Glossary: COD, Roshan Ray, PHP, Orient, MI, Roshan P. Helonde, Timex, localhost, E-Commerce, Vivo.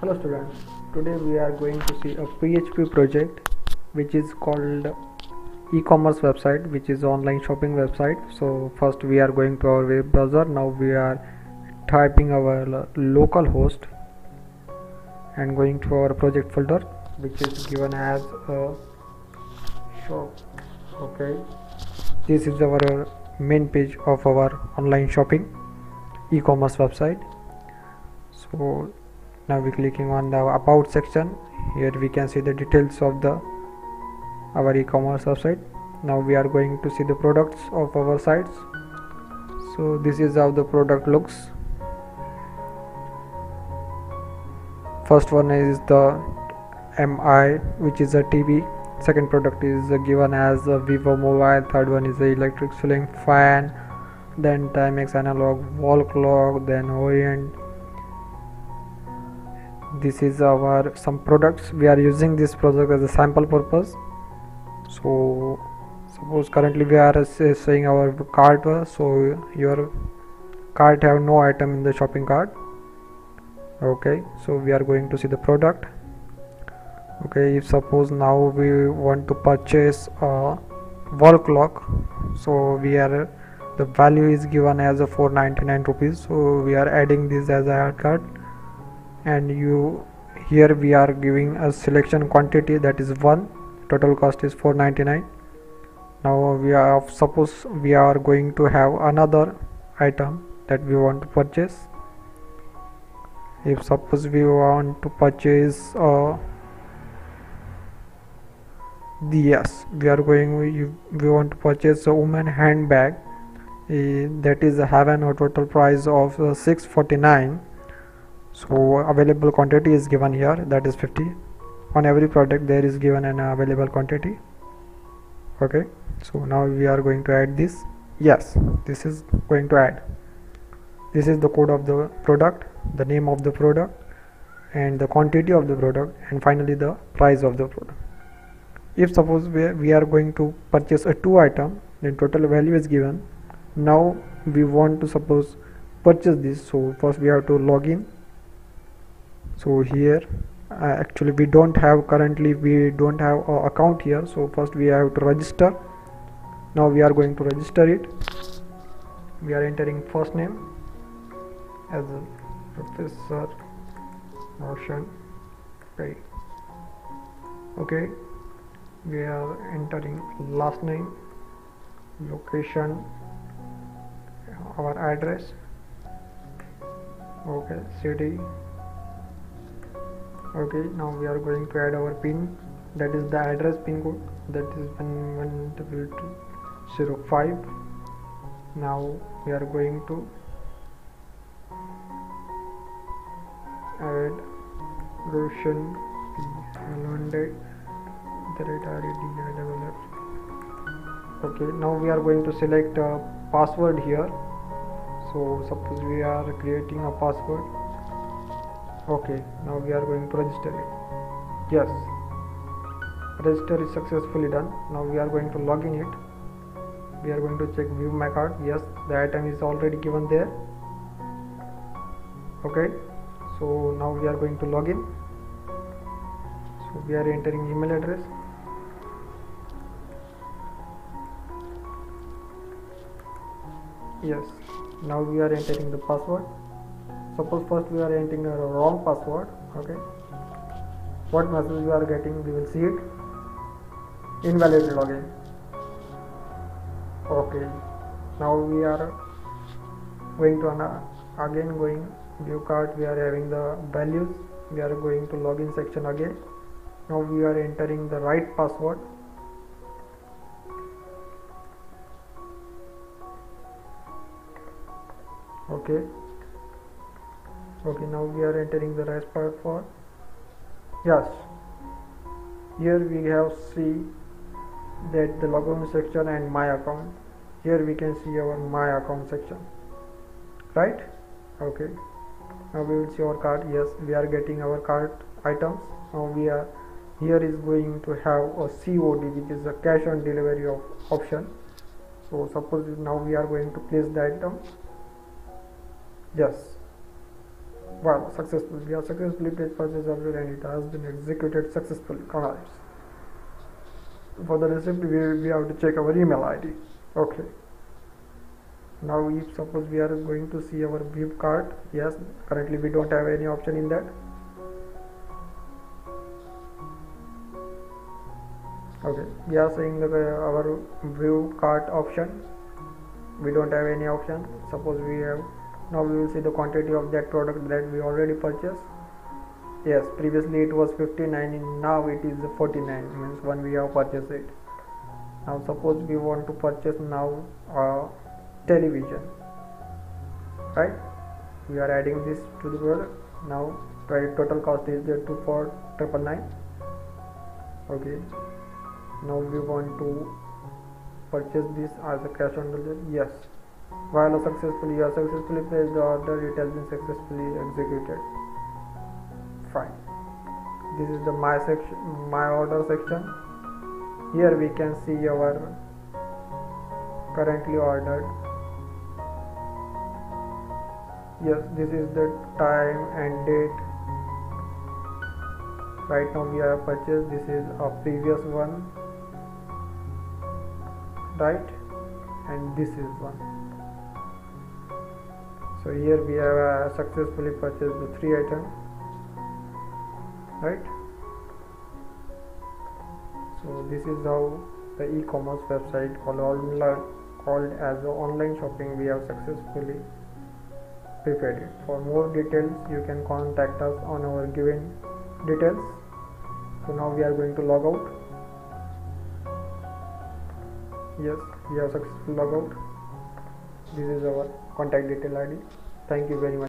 Hello students, today we are going to see a PHP project which is called e-commerce website, which is online shopping website. So first we are going to our web browser. Now we are typing our local host and going to our project folder, which is given as a shop. Okay, this is our main page of our online shopping e-commerce website. So now we clicking on the about section. Here we can see the details of our e-commerce website. Now we are going to see the products of our sites. So this is how the product looks. First one is the MI, which is a TV. Second product is given as a Vivo mobile. Third one is the electric ceiling fan, then Timex analog wall clock, then Orient. This is our some products. We are using this product as a sample purpose. So suppose currently we are saying our cart, so your cart have no item in the shopping cart. Okay, so we are going to see the product. Okay, if suppose now we want to purchase a wall clock, so we are the value is given as a 499 rupees, so we are adding this as a cart. And here we are giving a selection quantity, that is 1. Total cost is 499. Now we are suppose we are going to have another item that we want to purchase. If suppose we want to purchase we want to purchase a woman handbag, that is having a total price of 649. So available quantity is given here, that is 50. On every product there is given an available quantity. Okay, so now we are going to add this. Yes, this is going to add. This is the code of the product, the name of the product, and the quantity of the product, and finally the price of the product. If suppose we are going to purchase a 2 item, then total value is given. Now we want to suppose purchase this, so first we have to log in. So here actually we don't have an account here, so first we have to register. Now we are going to register it. We are entering first name as Professor Roshan Ray. Okay, we are entering last name, location, our address, okay, city. Okay, now we are going to add our pin, that is the address pin code, that is 11205. Now we are going to add Roshan P. Okay, now we are going to select a password here. So suppose we are creating a password. Okay, now we are going to register it. Yes, register is successfully done. Now we are going to log in it. We are going to check view my cart. Yes, the item is already given there. Okay, so now we are going to log in. So we are entering email address. Yes, now we are entering the password. Suppose first we are entering a wrong password. Okay, what message we are getting? We will see it, invalid login. Okay, now we are going to again view cart. We are having the values. We are going to login section again. Now we are entering the right password. Okay. Okay, now we are entering the right password. Yes, here we have see that the login section and my account. Here we can see our my account section, right? Okay, now we will see our cart. Yes, we are getting our cart items. Now we are here is going to have a COD, which is a cash on delivery option. So suppose now we are going to place the item. Yes, Wow, successful. We have successfully paid for this update and it has been executed successfully. Alright. For the receipt, we have to check our email ID. Okay. Now, if suppose we are going to see our Vivo card, yes, currently we don't have any option in that. Okay, we are seeing our Vivo card option. We don't have any option. Suppose we have. Now we will see the quantity of that product that we already purchased. Yes, previously it was 59 and now it is 49, means when we have purchased it. Now suppose we want to purchase now television, right? We are adding this to the product. Now total cost is there 24,999. Okay, now we want to purchase this as a cash on delivery. Yes. While successfully, you have successfully placed the order, it has been successfully executed. Fine. This is the my order section. Here we can see our currently ordered. Yes, this is the time and date. Right now we have purchased. This is a previous one, right? And this is one. So here we have successfully purchased the 3 items, right? So this is how the e-commerce website called as online shopping we have successfully prepared it. For more details, you can contact us on our given details. So now we are going to log out. Yes, we have successfully logged out. This is our contact detail ID. Thank you very much.